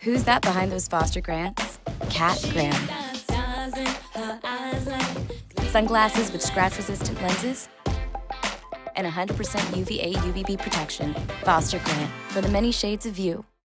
Who's that behind those Foster Grants? Kat Graham. Sunglasses with scratch-resistant lenses and 100% UVA/UVB protection. Foster Grant, for the many shades of you.